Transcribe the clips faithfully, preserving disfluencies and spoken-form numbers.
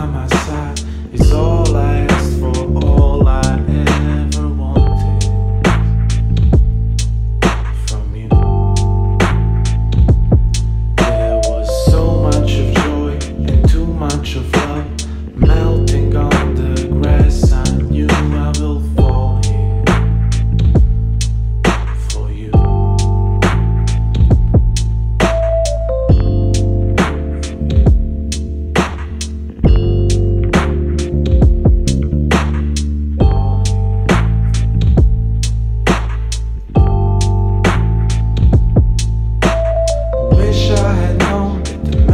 by my side is all I asked for, all I ever wanted from you. There was so much of joy and too much of love melting on the grass. I knew I will fall here for you.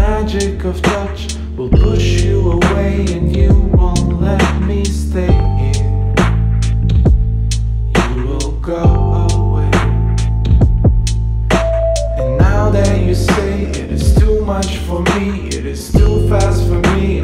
Magic of touch will push you away, and you won't let me stay here. You will go away. And now that you say it is too much for me, it is too fast for me.